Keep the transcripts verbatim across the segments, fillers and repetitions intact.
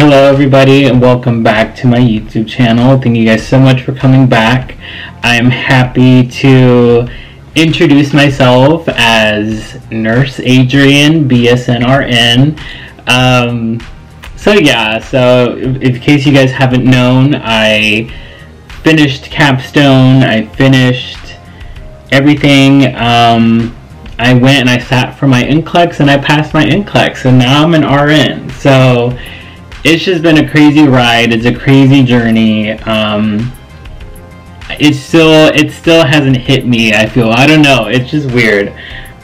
Hello everybody and welcome back to my YouTube channel. Thank you guys so much for coming back. I am happy to introduce myself as Nurse Adrian, B S N, R N. Um, so yeah, so in, in case you guys haven't known, I finished Capstone, I finished everything. Um, I went and I sat for my N C L E X and I passed my N C L E X and now I'm an R N. So it's just been a crazy ride. It's a crazy journey. Um, it's still, it still hasn't hit me, I feel. I don't know. It's just weird.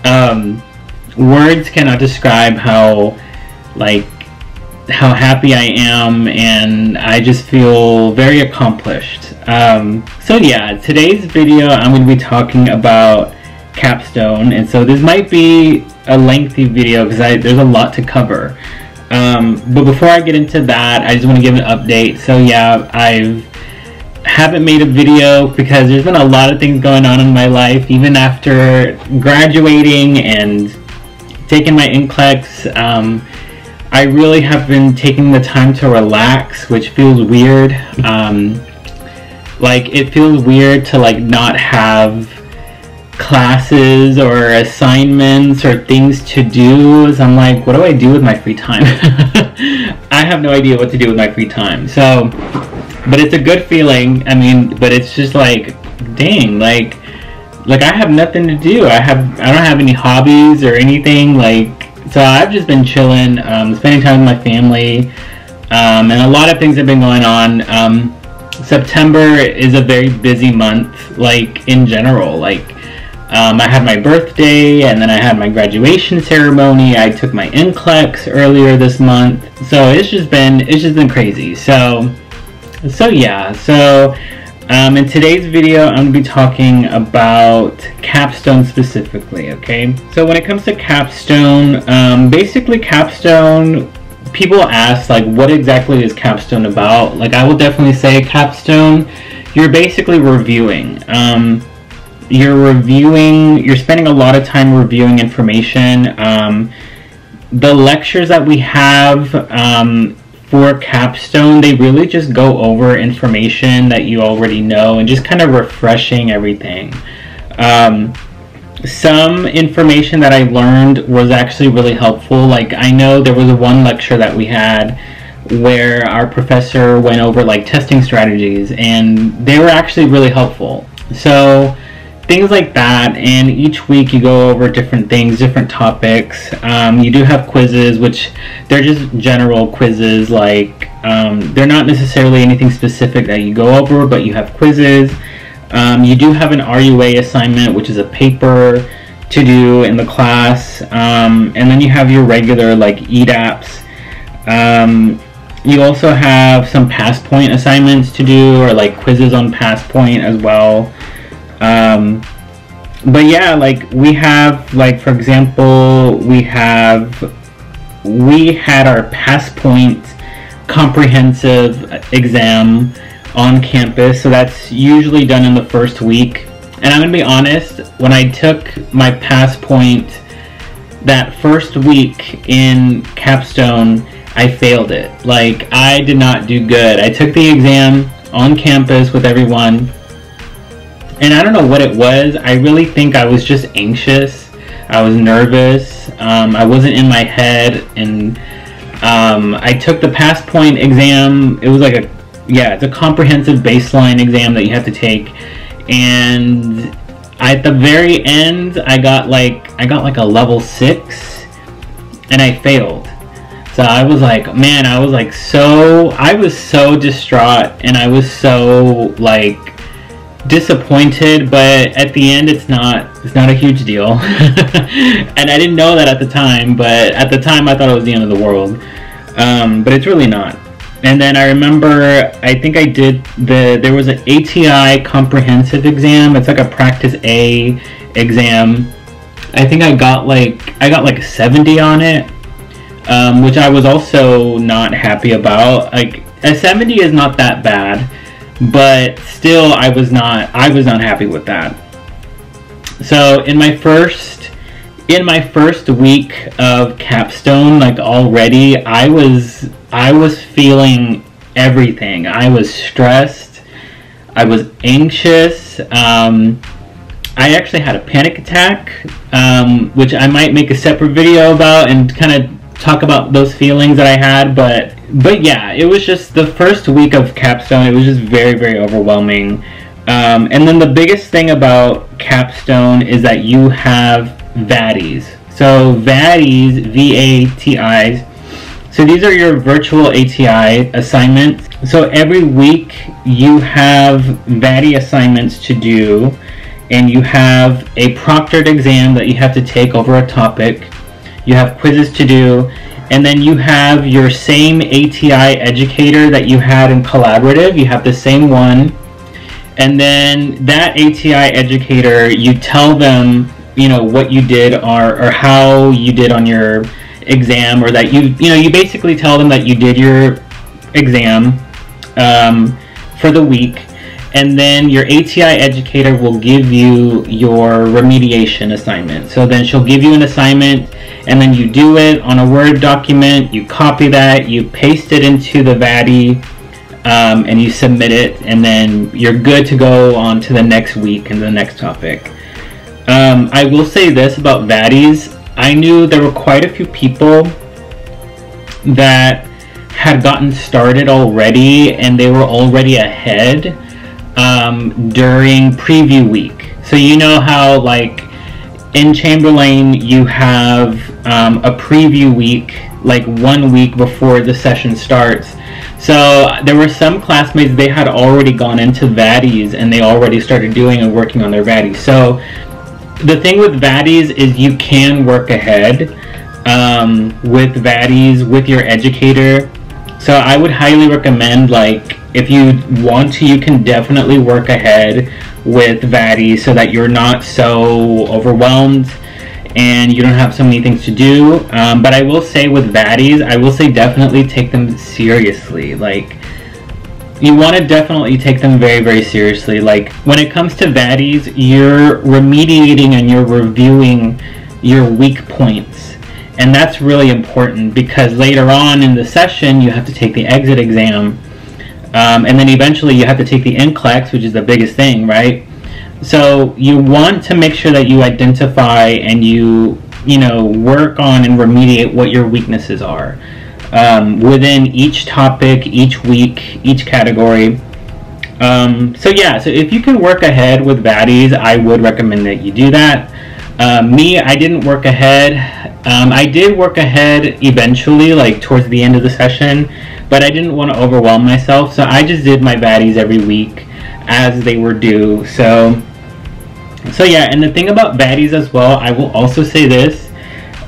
Um, words cannot describe how, like, how happy I am, and I just feel very accomplished. Um, so yeah, today's video I'm going to be talking about Capstone, and so this might be a lengthy video because there's a lot to cover. Um, but before I get into that, I just want to give an update. So yeah, I haven't made a video because there's been a lot of things going on in my life, even after graduating and taking my N C L E X. Um, I really have been taking the time to relax, which feels weird. Um, like, it feels weird to, like, not have classes or assignments or things to do. So I'm like, what do I do with my free time? I have no idea what to do with my free time. So, but it's a good feeling. I mean, but it's just like, dang, like, like I have nothing to do. I have, I don't have any hobbies or anything. Like, so I've just been chilling, um, spending time with my family, um, and a lot of things have been going on. Um, September is a very busy month, like in general, like. Um, I had my birthday, and then I had my graduation ceremony. I took my N C L E X earlier this month, so it's just been it's just been crazy. So, so yeah. So, um, in today's video, I'm gonna be talking about Capstone specifically. Okay. So when it comes to Capstone, um, basically Capstone, people ask like, what exactly is Capstone about? Like, I will definitely say Capstone, you're basically reviewing. Um, You're reviewing, you're spending a lot of time reviewing information. Um, the lectures that we have um, for Capstone, they really just go over information that you already know and just kind of refreshing everything. Um, some information that I learned was actually really helpful. Like, I know there was one lecture that we had where our professor went over like testing strategies, and they were actually really helpful. So, things like that, and each week you go over different things, different topics. Um, you do have quizzes, which they're just general quizzes, like um, they're not necessarily anything specific that you go over, but you have quizzes. Um, you do have an R U A assignment, which is a paper to do in the class, um, and then you have your regular like E DAPs. Um, you also have some PassPoint assignments to do, or like quizzes on PassPoint as well. Um, but yeah, like we have, like for example, we have, we had our PassPoint comprehensive exam on campus, so that's usually done in the first week. And I'm gonna be honest, when I took my PassPoint that first week in Capstone, I failed it. Like, I did not do good. I took the exam on campus with everyone, and I don't know what it was. I really think I was just anxious. I was nervous. Um, I wasn't in my head. And um, I took the PassPoint exam. It was like a, yeah, it's a comprehensive baseline exam that you have to take. And at the very end, I got like, I got like a level six and I failed. So I was like, man, I was like so, I was so distraught, and I was so like, disappointed. But at the end, it's not it's not a huge deal. And I didn't know that at the time, but at the time I thought it was the end of the world, um, but it's really not. And then I remember, I think I did the there was an A T I comprehensive exam. It's like a practice A exam. I think I got like I got like a seventy on it, um, which I was also not happy about. Like, a seventy is not that bad, but still I was not I was not happy with that. So in my first in my first week of capstone, like already, I was I was feeling everything. I was stressed. I was anxious. Um, I actually had a panic attack, um, which I might make a separate video about and kind of talk about those feelings that I had. But but yeah, it was just the first week of capstone. It was just very very overwhelming. Um, and then the biggest thing about capstone is that you have VATIs. So VATIs, V A T Is. So these are your virtual A T I assignments. So every week you have VATI assignments to do, and you have a proctored exam that you have to take over a topic. You have quizzes to do, and then you have your same A T I educator that you had in collaborative. You have the same one. And then that A T I educator, you tell them, you know, what you did or, or how you did on your exam, or that you, you know, you basically tell them that you did your exam um, for the week. And then your A T I educator will give you your remediation assignment. So then she'll give you an assignment, and then you do it on a Word document. You copy that, you paste it into the VATI. Um, and you submit it, and then you're good to go on to the next week and the next topic. Um, I will say this about VATIs. I knew there were quite a few people that had gotten started already, and they were already ahead um, during preview week. So you know how, like, in Chamberlain, you have um, a preview week, like one week before the session starts. So there were some classmates, they had already gone into VATIs and they already started doing and working on their VATIs. So the thing with VATIs is you can work ahead um, with VATIs, with your educator. So I would highly recommend, like, if you want to, you can definitely work ahead with VATIs so that you're not so overwhelmed and you don't have so many things to do. Um, but I will say with VATIs, I will say definitely take them seriously. Like, you want to definitely take them very, very seriously. Like, when it comes to VATIs, you're remediating and you're reviewing your weak points. And that's really important, because later on in the session, you have to take the exit exam. Um, and then eventually you have to take the N C L E X, which is the biggest thing, right? So you want to make sure that you identify and you, you know, work on and remediate what your weaknesses are um, within each topic, each week, each category. Um, so yeah, so if you can work ahead with VATIs, I would recommend that you do that. Uh, me, I didn't work ahead. Um, I did work ahead eventually, like towards the end of the session, but I didn't want to overwhelm myself. So I just did my VATIs every week as they were due. So, so yeah, and the thing about VATIs as well, I will also say this,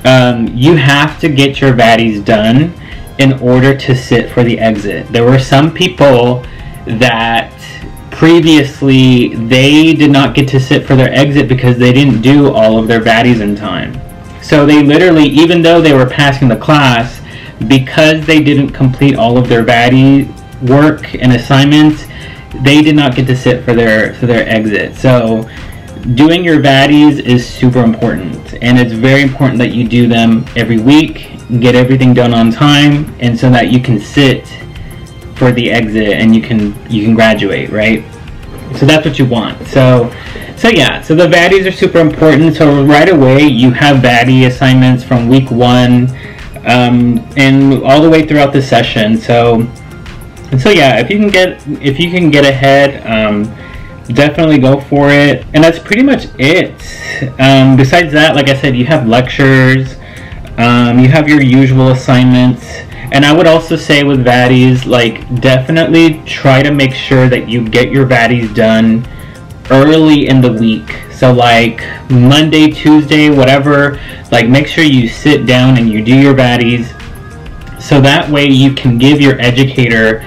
um, you have to get your VATIs done in order to sit for the exit. There were some people that previously they did not get to sit for their exit because they didn't do all of their VATIs in time. So they literally, even though they were passing the class, because they didn't complete all of their VATI work and assignments, they did not get to sit for their for their exit. So doing your VATIs is super important, and it's very important that you do them every week, get everything done on time, and so that you can sit for the exit and you can you can graduate, right? So that's what you want. So so yeah, so the VATIs are super important. So right away you have VATI assignments from week one um, and all the way throughout the session. So And so yeah, if you can get if you can get ahead, um, definitely go for it. And that's pretty much it. Um, besides that, like I said, you have lectures, um, you have your usual assignments, and I would also say with VATIs, like, definitely try to make sure that you get your VATIs done early in the week. So like Monday, Tuesday, whatever. Like, make sure you sit down and you do your VATIs. So that way you can give your educator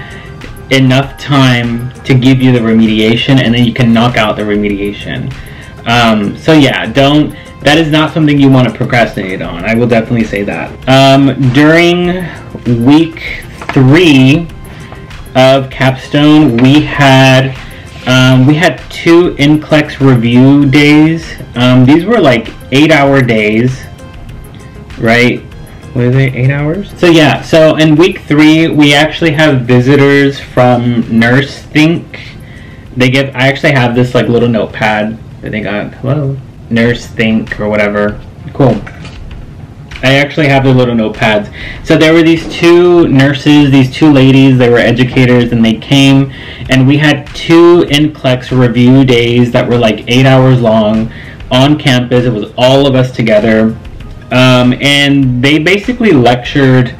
enough time to give you the remediation, and then you can knock out the remediation. Um, so yeah, don't, that is not something you want to procrastinate on. I will definitely say that. Um, during week three of capstone, we had Um, we had two N C L E X review days. Um, these were like eight-hour days, right? What are they, eight hours? So yeah, so in week three, we actually have visitors from Nurse Think. They get, I actually have this like little notepad that they got, hello, Nurse Think or whatever. Cool. I actually have the little notepads. So there were these two nurses, these two ladies, they were educators, and they came, and we had two N C L E X review days that were like eight hours long on campus. It was all of us together. Um, and they basically lectured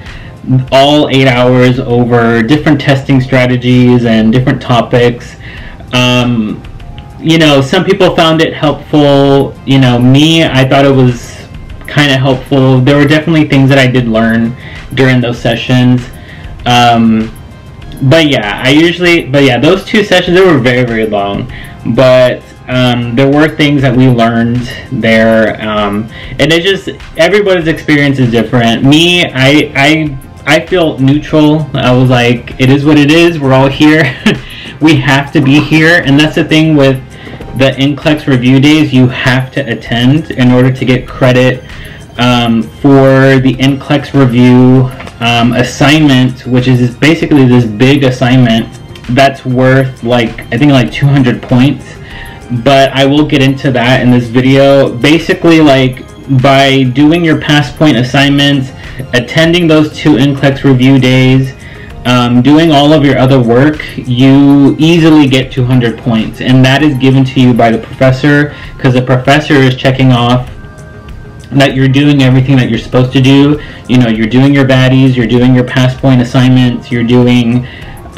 all eight hours over different testing strategies and different topics. Um, you know, some people found it helpful. You know, me, I thought it was kind of helpful. There were definitely things that I did learn during those sessions. Um, but yeah, I usually, but yeah, those two sessions, they were very, very long. But um, there were things that we learned there. Um, and it just, everybody's experience is different. Me, I, I, I feel neutral. I was like, it is what it is. We're all here. We have to be here. And that's the thing with the N C L E X review days, you have to attend in order to get credit um, for the N C L E X review um, assignment, which is basically this big assignment that's worth like, I think like two hundred points, but I will get into that in this video. Basically, like by doing your PassPoint assignments, attending those two N C L E X review days, Um, doing all of your other work, you easily get two hundred points, and that is given to you by the professor, because the professor is checking off that you're doing everything that you're supposed to do. You know, you're doing your VATIs, you're doing your PassPoint assignments, you're doing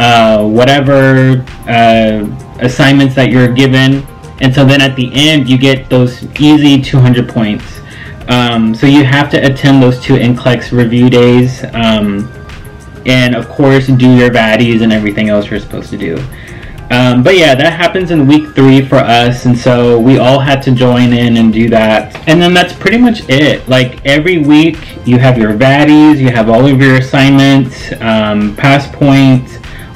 uh, whatever uh, assignments that you're given, and so then at the end you get those easy two hundred points. Um, so you have to attend those two N C L E X review days. Um, And of course, do your VATIs and everything else you're supposed to do. Um, but yeah, that happens in week three for us, and so we all had to join in and do that. And then that's pretty much it. Like every week, you have your VATIs, you have all of your assignments, um, PassPoint,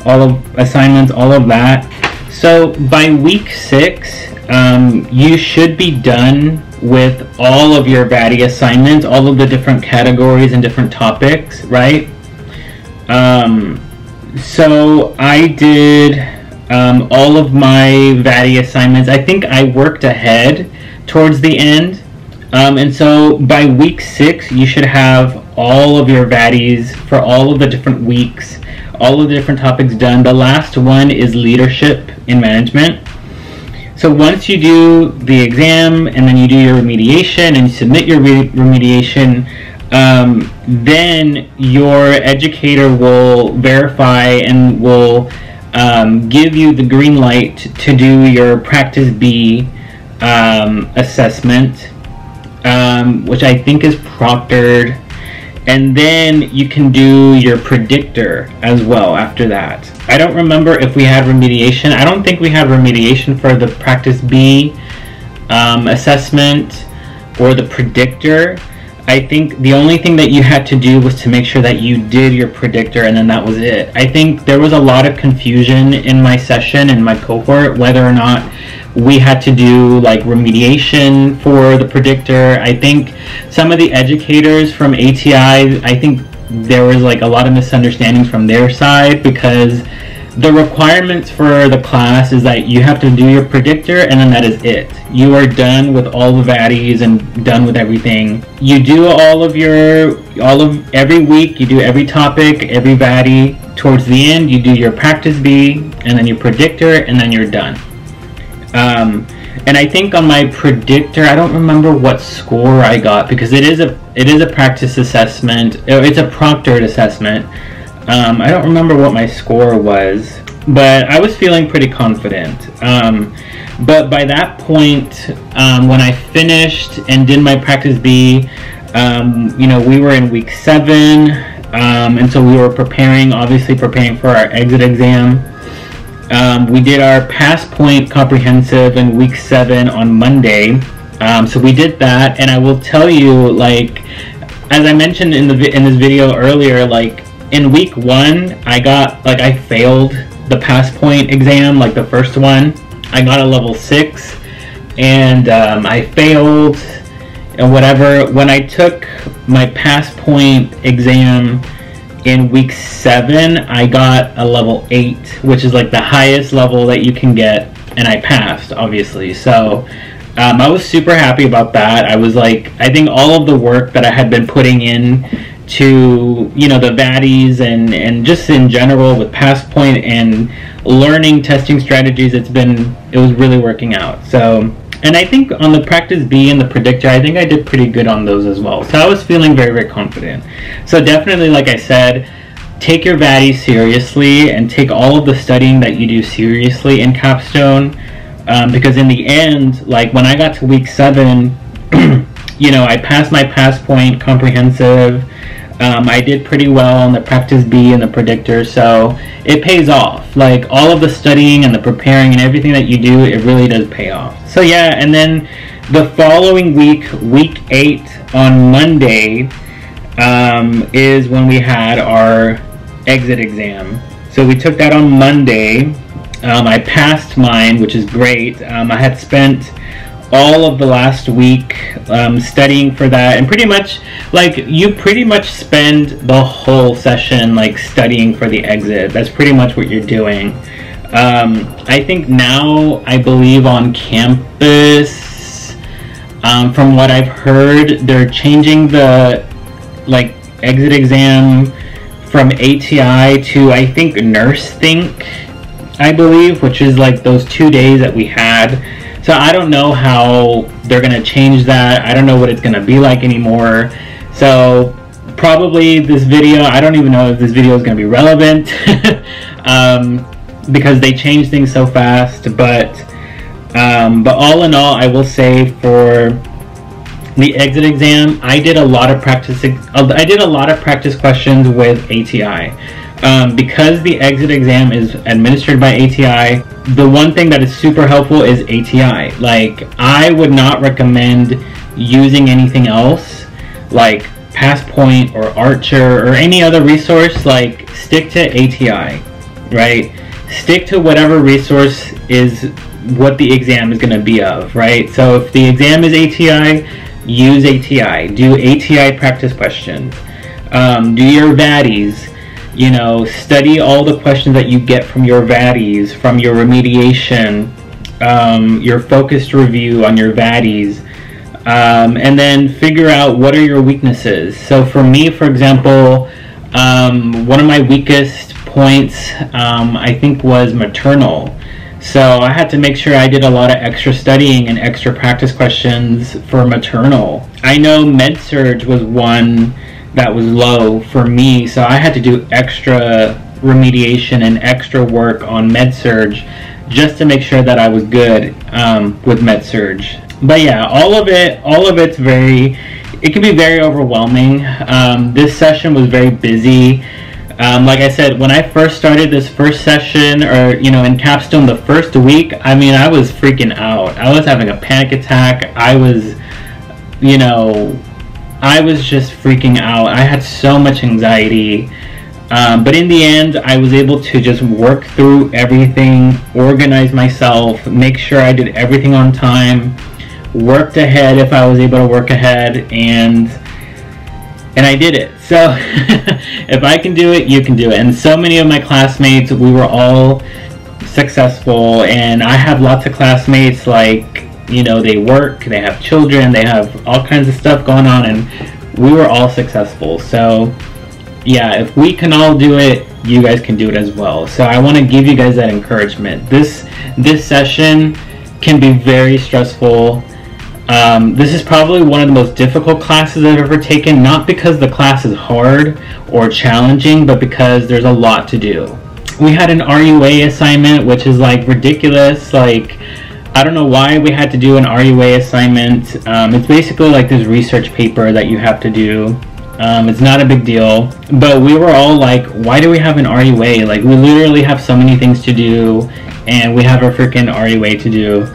all of assignments, all of that. So by week six, um, you should be done with all of your VATI assignments, all of the different categories and different topics, right? Um, so I did, um, all of my VATI assignments. I think I worked ahead towards the end. Um, and so by week six, you should have all of your VATIs for all of the different weeks, all of the different topics done. The last one is leadership in management. So once you do the exam and then you do your remediation and you submit your re remediation, Um, then your educator will verify and will um, give you the green light to do your practice B um, assessment, um, which I think is proctored, and then you can do your predictor as well after that. I don't remember if we had remediation. I don't think we had remediation for the practice B um, assessment or the predictor. I think the only thing that you had to do was to make sure that you did your predictor, and then that was it. I think there was a lot of confusion in my session, in my cohort, whether or not we had to do like remediation for the predictor. I think some of the educators from A T I, I think there was like a lot of misunderstandings from their side, because the requirements for the class is that you have to do your predictor, and then that is it. You are done with all the VATIs and done with everything. You do all of your, all of every week, you do every topic, every VATI. Towards the end, you do your practice B, and then your predictor, and then you're done. Um, and I think on my predictor, I don't remember what score I got, because it is a, it is a practice assessment. It's a proctored assessment. Um, I don't remember what my score was, but I was feeling pretty confident. Um, but by that point, um, when I finished and did my practice B, um, you know, we were in week seven, um, and so we were preparing, obviously preparing for our exit exam. Um, we did our PassPoint comprehensive in week seven on Monday. Um, so we did that, and I will tell you, like, as I mentioned in the in this video earlier, like, in week one, I got, like, I failed the PassPoint exam, like the first one. I got a level six, and um, I failed and whatever. When I took my PassPoint exam in week seven, I got a level eight, which is like the highest level that you can get, and I passed, obviously. So um, I was super happy about that. I was like, I think all of the work that I had been putting in to, you know, the VATIs and, and just in general with PassPoint and learning testing strategies, it's been, it was really working out. So, and I think on the Practice B and the Predictor, I think I did pretty good on those as well. So I was feeling very, very confident. So definitely, like I said, take your VATI seriously and take all of the studying that you do seriously in Capstone. Um, because in the end, like when I got to week seven, you know, I passed my PassPoint comprehensive. Um, I did pretty well on the Practice B and the Predictor, so it pays off. Like, all of the studying and the preparing and everything that you do, it really does pay off. So yeah, and then the following week, week eight on Monday, um, is when we had our exit exam. So we took that on Monday. Um, I passed mine, which is great. Um, I had spent all of the last week um, studying for that, and pretty much like you pretty much spend the whole session like studying for the exit. That's pretty much what you're doing. um, I think now, I believe on campus, um, from what I've heard, they're changing the like exit exam from A T I to, I think, Nurse Think, I believe, which is like those two days that we had. So I don't know how they're going to change that. I don't know what it's going to be like anymore. So probably this video, I don't even know if this video is going to be relevant um, because they change things so fast. But, um, but all in all, I will say for the exit exam, I did a lot of practice. I did a lot of practice questions with A T I. Um, because the exit exam is administered by A T I, the one thing that is super helpful is A T I. Like, I would not recommend using anything else, like PassPoint or Archer or any other resource. Like, stick to A T I, right? Stick to whatever resource is what the exam is going to be of, right? So if the exam is A T I, use A T I. Do A T I practice questions. Um, do your VATIs. You know, study all the questions that you get from your VATIs, from your remediation, um, your focused review on your VATIs, um, and then figure out what are your weaknesses. So for me, for example, um, one of my weakest points, um, I think, was maternal. So I had to make sure I did a lot of extra studying and extra practice questions for maternal. I know med-surg was one that was low for me, so I had to do extra remediation and extra work on med-surg just to make sure that I was good um, with med-surg. But yeah, all of it, all of it's very, it can be very overwhelming. Um, this session was very busy. Um, like I said, when I first started this first session, or, you know, in Capstone the first week, I mean, I was freaking out. I was having a panic attack. I was, you know, I was just freaking out. I had so much anxiety. Um, but in the end, I was able to just work through everything, organize myself, make sure I did everything on time, worked ahead if I was able to work ahead, and and I did it. So if I can do it, you can do it. And so many of my classmates, we were all successful, and I have lots of classmates, like, you know, they work, they have children, they have all kinds of stuff going on, and we were all successful. So yeah, if we can all do it, you guys can do it as well. So I want to give you guys that encouragement. This this session can be very stressful. Um, this is probably one of the most difficult classes I've ever taken, not because the class is hard or challenging, but because there's a lot to do. We had an R U A assignment, which is like ridiculous. Like, I don't know why we had to do an R U A assignment. Um, it's basically like this research paper that you have to do. Um, it's not a big deal, but we were all like, why do we have an R U A? Like, we literally have so many things to do, and we have a freaking R U A to do.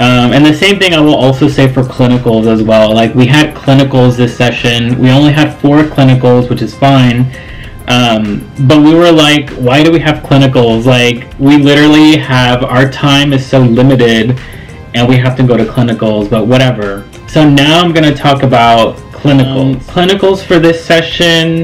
Um, and the same thing I will also say for clinicals as well. Like, we had clinicals this session. We only had four clinicals, which is fine. Um, but we were like, why do we have clinicals? Like, we literally have, our time is so limited and we have to go to clinicals, but whatever. So now I'm gonna talk about clinicals. Um, clinicals for this session,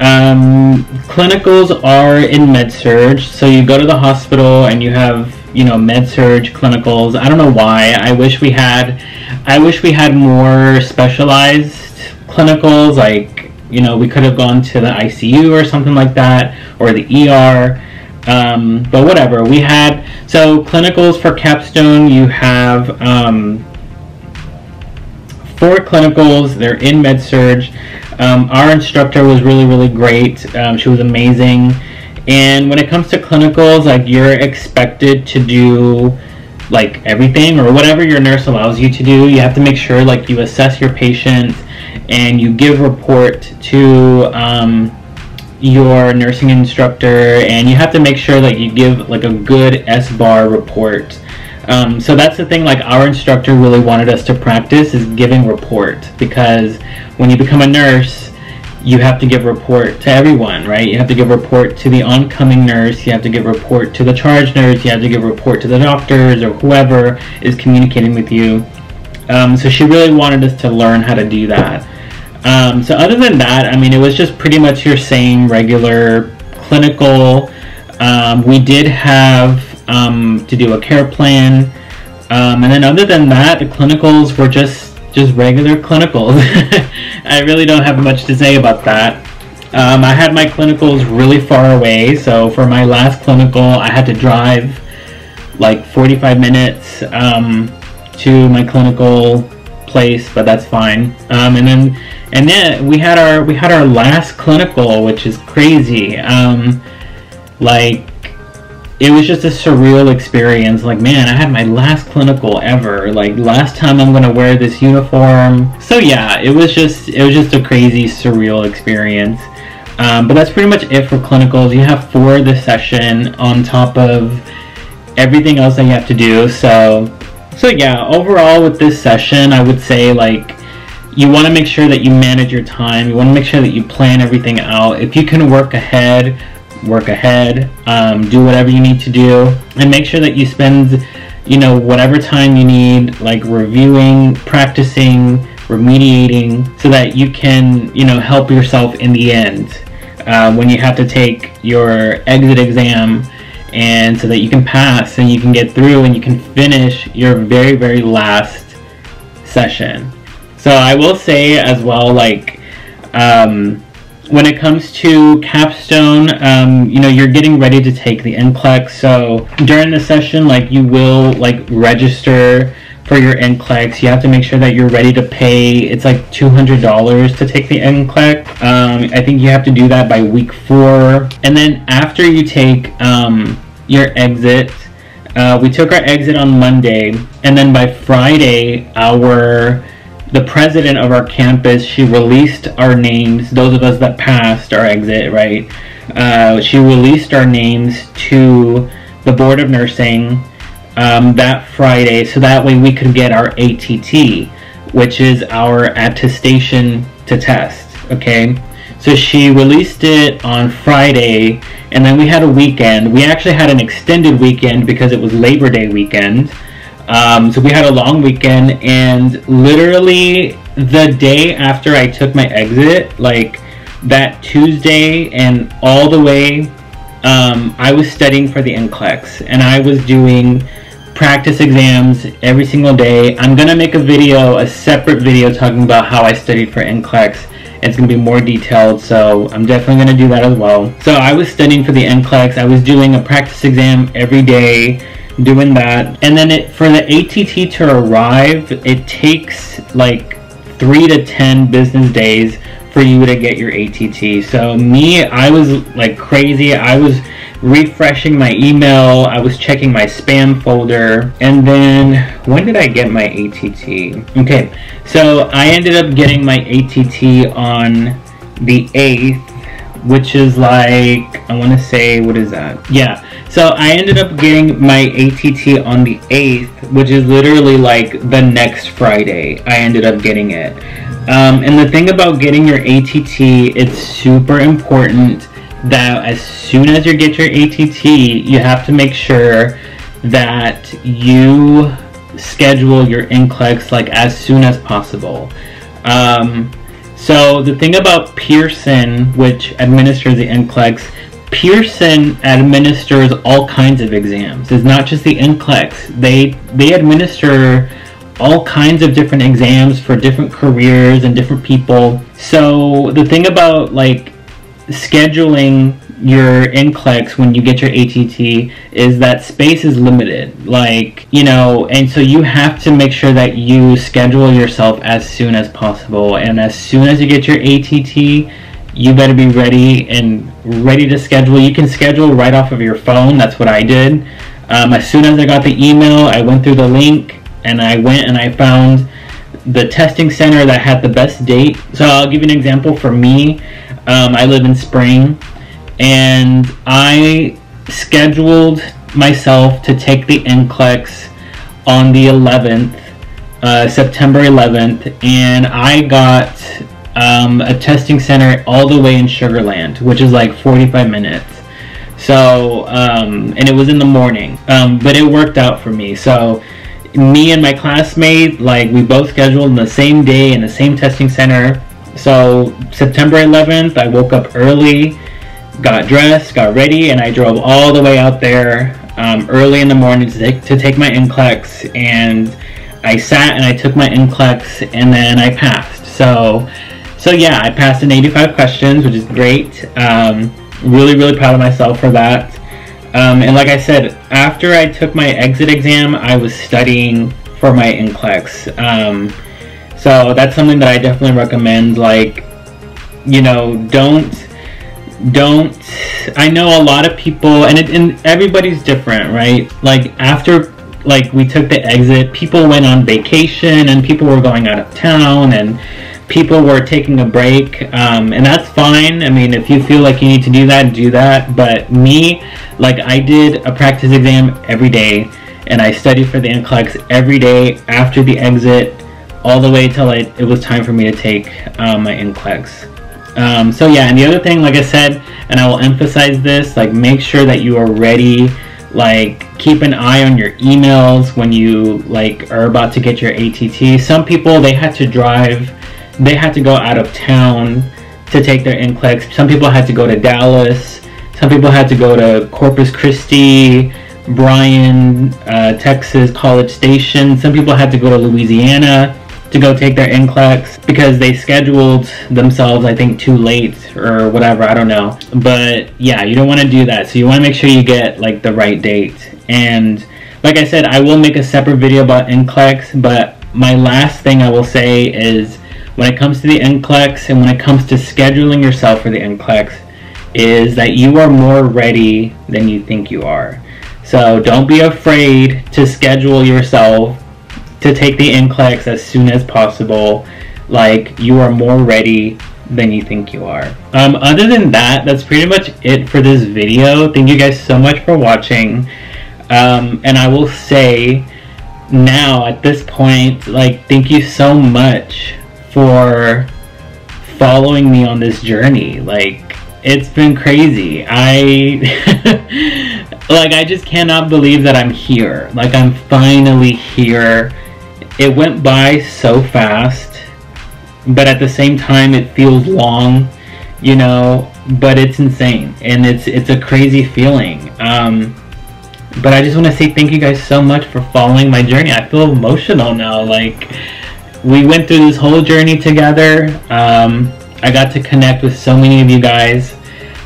um, clinicals are in med-surg. So you go to the hospital and you have, you know, med-surg clinicals. I don't know why, I wish we had, I wish we had more specialized clinicals, like, you know, we could have gone to the I C U or something like that, or the E R, um, but whatever. We had, so clinicals for Capstone, you have um, four clinicals, they're in med-surg. Um, our instructor was really, really great. Um, she was amazing. And when it comes to clinicals, like, you're expected to do like everything, or whatever your nurse allows you to do. You have to make sure, like, you assess your patient and you give report to um, your nursing instructor, and you have to make sure that you give like a good S B A R report. Um, so that's the thing, like, our instructor really wanted us to practice is giving report, because when you become a nurse, you have to give report to everyone, right? You have to give report to the oncoming nurse, you have to give report to the charge nurse, you have to give report to the doctors or whoever is communicating with you. Um, so she really wanted us to learn how to do that. Um, so other than that, I mean, it was just pretty much your same regular clinical. Um, we did have um, to do a care plan. Um, and then other than that, the clinicals were just just regular clinicals. I really don't have much to say about that. Um, I had my clinicals really far away. So for my last clinical, I had to drive like forty-five minutes. Um, to my clinical place, but that's fine. Um, and then, and then we had our we had our last clinical, which is crazy. Um, like, it was just a surreal experience. Like, man, I had my last clinical ever. Like, last time I'm gonna wear this uniform. So yeah, it was just it was just a crazy, surreal experience. Um, but that's pretty much it for clinicals. You have four this session on top of everything else that you have to do. So. So yeah, overall with this session, I would say, like, you want to make sure that you manage your time. You want to make sure that you plan everything out. If you can work ahead, work ahead, um, do whatever you need to do, and make sure that you spend, you know, whatever time you need, like, reviewing, practicing, remediating, so that you can, you know, help yourself in the end uh, when you have to take your exit exam, and so that you can pass and you can get through and you can finish your very, very last session. So I will say as well, like, um, when it comes to Capstone, um, you know, you're getting ready to take the N C L E X. So during the session, like, you will, like, register for your N C L E X. You have to make sure that you're ready to pay. It's like two hundred dollars to take the N C L E X. Um, I think you have to do that by week four. And then after you take um, your exit, uh, we took our exit on Monday. And then by Friday, our the president of our campus, she released our names, those of us that passed our exit, right? Uh, she released our names to the Board of Nursing Um, that Friday, so that way we could get our A T T, which is our attestation to test, okay? So she released it on Friday, and then we had a weekend. We actually had an extended weekend because it was Labor Day weekend. Um, so we had a long weekend, and literally the day after I took my exit, like that Tuesday and all the way, um, I was studying for the N C L E X, and I was doing practice exams every single day. I'm gonna make a video, a separate video, talking about how I studied for N C L E X. It's gonna be more detailed, so I'm definitely gonna do that as well. So I was studying for the N C L E X. I was doing a practice exam every day, doing that. And then it, for the A T T to arrive, it takes like three to ten business days for you to get your A T T. So me, I was like crazy. I was refreshing my email, I was checking my spam folder, and then when did I get my A T T? Okay, so I ended up getting my A T T on the eighth, which is like, I want to say, what is that? Yeah, so I ended up getting my A T T on the eighth, which is literally like the next Friday I ended up getting it. Um, and the thing about getting your A T T, it's super important that as soon as you get your A T T, you have to make sure that you schedule your N C L E X like as soon as possible. Um, so the thing about Pearson, which administers the N C L E X, Pearson administers all kinds of exams. It's not just the N C L E X. They they administer all kinds of different exams for different careers and different people. So the thing about like scheduling your N C L E X when you get your A T T is that space is limited, like, you know, and so you have to make sure that you schedule yourself as soon as possible. And as soon as you get your A T T, you better be ready and ready to schedule. You can schedule right off of your phone. That's what I did. Um, as soon as I got the email, I went through the link and I went and I found the testing center that had the best date. So I'll give you an example for me. Um, I live in Spring, and I scheduled myself to take the N C L E X on the eleventh, uh, September eleventh, and I got um, a testing center all the way in Sugar Land, which is like forty-five minutes. So, um, and it was in the morning, um, but it worked out for me. So me and my classmate, like, we both scheduled on the same day in the same testing center. So September eleventh, I woke up early, got dressed, got ready, and I drove all the way out there um, early in the morning to take, to take my N C L E X, and I sat and I took my N C L E X, and then I passed. So, so yeah, I passed in eighty-five questions, which is great. Um, really, really proud of myself for that. Um, and like I said, after I took my exit exam, I was studying for my N C L E X. Um, so that's something that I definitely recommend. Like, you know, don't... don't I know a lot of people, and it, and everybody's different, right? Like, after like we took the exit, people went on vacation and people were going out of town and people were taking a break, um, and that's fine. I mean, if you feel like you need to do that, do that. But me, like, I did a practice exam every day, and I studied for the N C L E X every day after the exit all the way till it, it was time for me to take uh, my N C L E X. Um, so yeah, and the other thing, like I said, and I will emphasize this, like, make sure that you are ready. Like, keep an eye on your emails when you like are about to get your A T T. Some people, they had to drive, they had to go out of town to take their N C L E X. Some people had to go to Dallas. Some people had to go to Corpus Christi, Bryan, uh, Texas, College Station. Some people had to go to Louisiana to go take their N C L E X because they scheduled themselves, I think, too late or whatever, I don't know. But yeah, you don't want to do that. So you want to make sure you get like the right date. And like I said, I will make a separate video about N C L E X, but my last thing I will say is, when it comes to the N C L E X and when it comes to scheduling yourself for the N C L E X, is that you are more ready than you think you are. So don't be afraid to schedule yourself to take the N C L E X as soon as possible. Like, you are more ready than you think you are. Um, other than that, that's pretty much it for this video. Thank you guys so much for watching. Um, and I will say now at this point, like, thank you so much for following me on this journey. Like, it's been crazy. I, like, I just cannot believe that I'm here. Like, I'm finally here. It went by so fast, but at the same time it feels long, you know, but it's insane, and it's it's a crazy feeling. Um, but I just want to say thank you guys so much for following my journey. I feel emotional now. Like, we went through this whole journey together. Um, I got to connect with so many of you guys,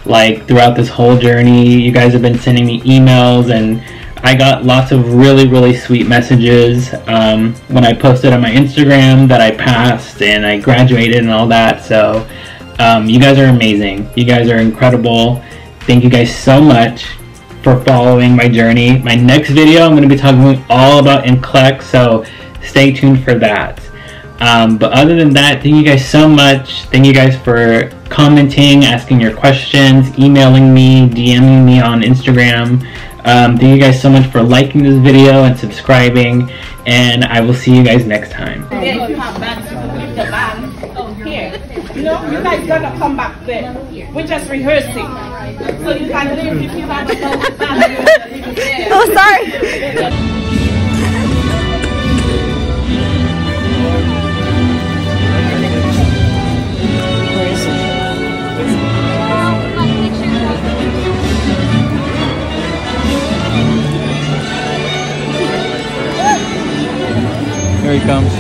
like, throughout this whole journey. You guys have been sending me emails, and I got lots of really, really sweet messages um, when I posted on my Instagram that I passed and I graduated and all that. So um, you guys are amazing. You guys are incredible. Thank you guys so much for following my journey. My next video, I'm going to be talking all about N C L E X, so stay tuned for that. Um, but other than that, thank you guys so much. Thank you guys for commenting, asking your questions, emailing me, DMing me on Instagram. Um, thank you guys so much for liking this video and subscribing, and I will see you guys next time. here. No, you guys gonna come back there. We're just rehearsing. So you can leave if you have to go to that. Oh, sorry. Here he comes.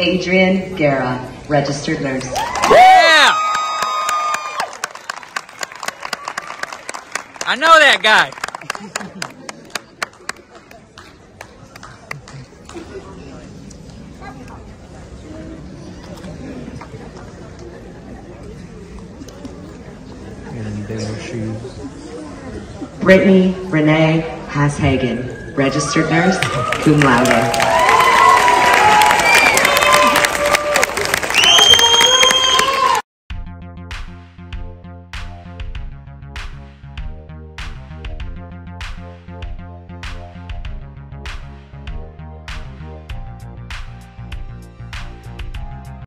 Adrian Guerra, registered nurse. Yeah! I know that guy. Brittany Renee Hashagen, registered nurse, cum laude.